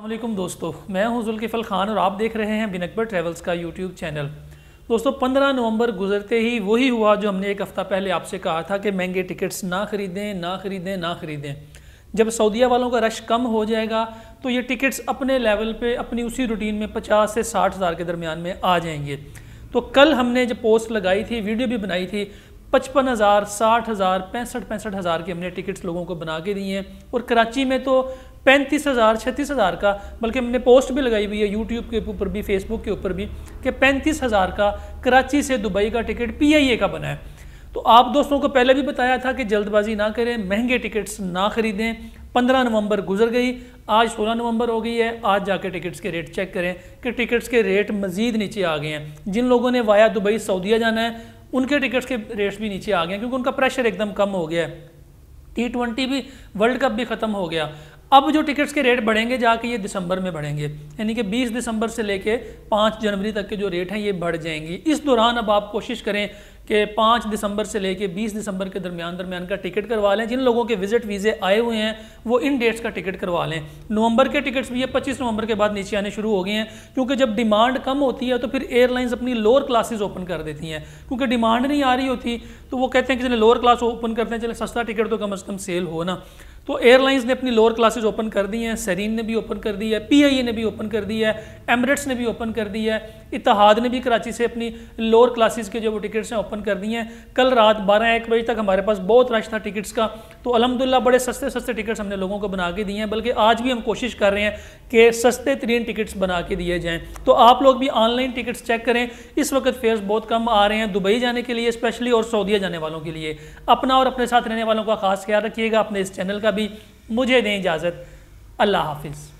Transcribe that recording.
अस्सलामुअलैकुम दोस्तों, मैं हूं ज़ुलकेफैल खान और आप देख रहे हैं बिनकबर ट्रेवल्स का यूट्यूब चैनल। दोस्तों 15 नवंबर गुजरते ही वही हुआ जो हमने एक हफ़्ता पहले आपसे कहा था कि महंगे टिकट्स ना ख़रीदें। जब सऊदिया वालों का रश कम हो जाएगा तो ये टिकट्स अपने लेवल पे अपनी उसी रूटीन में 50 से 60 हज़ार के दरमियान में आ जाएंगे। तो कल हमने जब पोस्ट लगाई थी, वीडियो भी बनाई थी, 55,000, 60,000, 65,000 के हमने टिकट्स लोगों को बना के दिए हैं। और कराची में तो 35,000, 36,000 का, बल्कि हमने पोस्ट भी लगाई हुई है यूट्यूब के ऊपर भी, फेसबुक के ऊपर भी, कि 35,000 का कराची से दुबई का टिकट PIA का बना है। तो आप दोस्तों को पहले भी बताया था कि जल्दबाजी ना करें, महंगे टिकट्स ना ख़रीदें। 15 नवंबर गुजर गई, आज 16 नवंबर हो गई है। आज जाके टिकट्स के रेट चेक करें कि टिकट्स के रेट मज़ीद नीचे आ गए हैं। जिन लोगों ने वाया दुबई सऊदिया जाना है उनके टिकट्स के रेट्स भी नीचे आ गए हैं, क्योंकि उनका प्रेशर एकदम कम हो गया है। T20 भी, वर्ल्ड कप भी ख़त्म हो गया। अब जो टिकट्स के रेट बढ़ेंगे जाके ये दिसंबर में बढ़ेंगे, यानी कि 20 दिसंबर से लेके 5 जनवरी तक के जो रेट हैं ये बढ़ जाएंगी। इस दौरान अब आप कोशिश करें कि 5 दिसंबर से लेके 20 दिसंबर के दरमियान का टिकट करवा लें। जिन लोगों के विजिट वीज़े आए हुए हैं वो इन डेट्स का टिकट करवा लें। नवंबर के टिकट्स भी ये 25 नवंबर के बाद नीचे आने शुरू हो गए हैं, क्योंकि जब डिमांड कम होती है तो फिर एयरलाइंस अपनी लोअर क्लासेस ओपन कर देती हैं। क्योंकि डिमांड नहीं आ रही होती तो वो कहते हैं कि चले लोअर क्लास ओपन करते हैं, चले सस्ता टिकट तो कम अज़ कम सेल हो ना। तो एयरलाइंस ने अपनी लोअर क्लासेस ओपन कर दी हैं। सरीन ने भी ओपन कर दी है, PIA ने भी ओपन कर दी है, एमिरेट्स ने भी ओपन कर दी है, इत्तहाद ने भी कराची से अपनी लोअर क्लासेस के जो टिकट्स हैं ओपन कर दी हैं। कल रात 12-1 बजे तक हमारे पास बहुत रश था टिकट्स का, तो अल्हम्दुलिल्लाह बड़े सस्ते सस्ते टिकट्स हमने लोगों को बना के दिए हैं। बल्कि आज भी हम कोशिश कर रहे हैं कि सस्ते तरीन टिकट्स बना के दिए जाएँ। तो आप लोग भी ऑनलाइन टिकट्स चेक करें, इस वक्त फेयर्स बहुत कम आ रहे हैं दुबई जाने के लिए स्पेशली, और सऊदिया जाने वालों के लिए। अपना और अपने साथ रहने वालों का खास ख्याल रखिएगा। अपने इस चैनल का भी मुझे दें इजाज़त। अल्लाह हाफिज़।